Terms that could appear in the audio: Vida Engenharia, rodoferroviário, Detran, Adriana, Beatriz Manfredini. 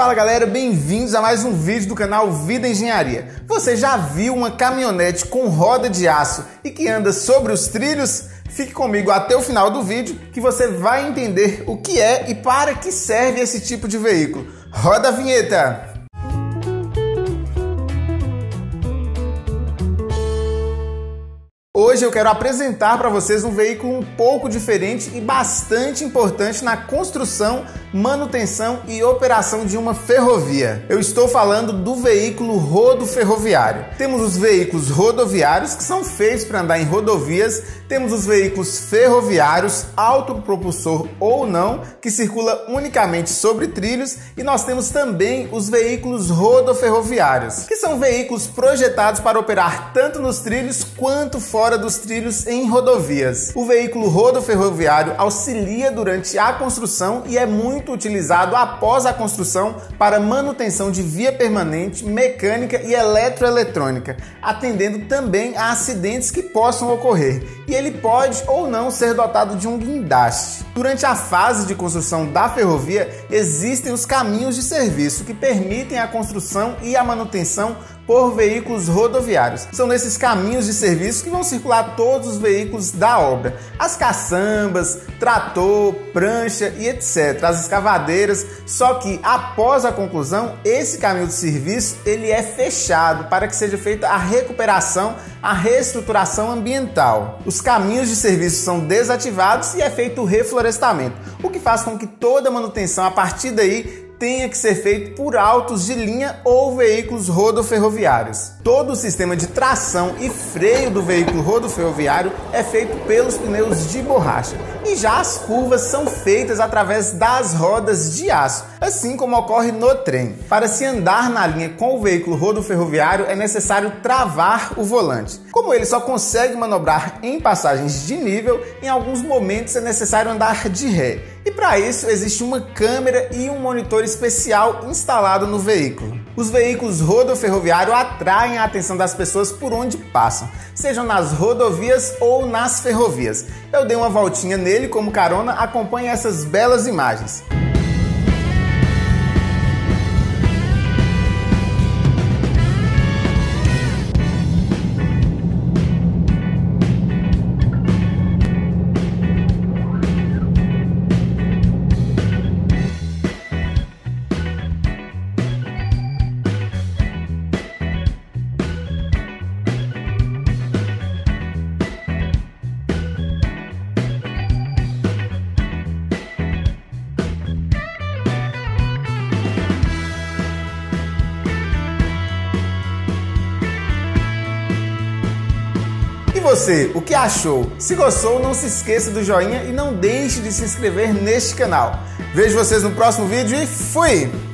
Fala galera, bem-vindos a mais um vídeo do canal Vida Engenharia. Você já viu uma caminhonete com roda de aço e que anda sobre os trilhos? Fique comigo até o final do vídeo que você vai entender o que é e para que serve esse tipo de veículo. Roda a vinheta! Hoje eu quero apresentar para vocês um veículo um pouco diferente e bastante importante na construção, manutenção e operação de uma ferrovia. Eu estou falando do veículo rodoferroviário. Temos os veículos rodoviários, que são feitos para andar em rodovias, temos os veículos ferroviários, autopropulsor ou não, que circula unicamente sobre trilhos, e nós temos também os veículos rodoferroviários, que são veículos projetados para operar tanto nos trilhos quanto fora dos trilhos em rodovias. O veículo rodoferroviário auxilia durante a construção e é muito utilizado após a construção para manutenção de via permanente, mecânica e eletroeletrônica, atendendo também a acidentes que possam ocorrer, e ele pode ou não ser dotado de um guindaste. Durante a fase de construção da ferrovia, existem os caminhos de serviço que permitem a construção e a manutenção por veículos rodoviários. São nesses caminhos de serviço que vão circular todos os veículos da obra. As caçambas, trator, prancha e etc. As escavadeiras. Só que após a conclusão, esse caminho de serviço ele é fechado para que seja feita a recuperação, a reestruturação ambiental. Os caminhos de serviço são desativados e é feito o reflorestamento, o que faz com que toda a manutenção a partir daí tenha que ser feito por autos de linha ou veículos rodoferroviários. Todo o sistema de tração e freio do veículo rodoferroviário é feito pelos pneus de borracha, e já as curvas são feitas através das rodas de aço, assim como ocorre no trem. Para se andar na linha com o veículo rodoferroviário é necessário travar o volante. Como ele só consegue manobrar em passagens de nível, em alguns momentos é necessário andar de ré. E para isso existe uma câmera e um monitor especial instalado no veículo. Os veículos rodoferroviários atraem a atenção das pessoas por onde passam, sejam nas rodovias ou nas ferrovias. Eu dei uma voltinha nele como carona, acompanhe essas belas imagens. E você, o que achou? Se gostou, não se esqueça do joinha e não deixe de se inscrever neste canal. Vejo vocês no próximo vídeo e fui!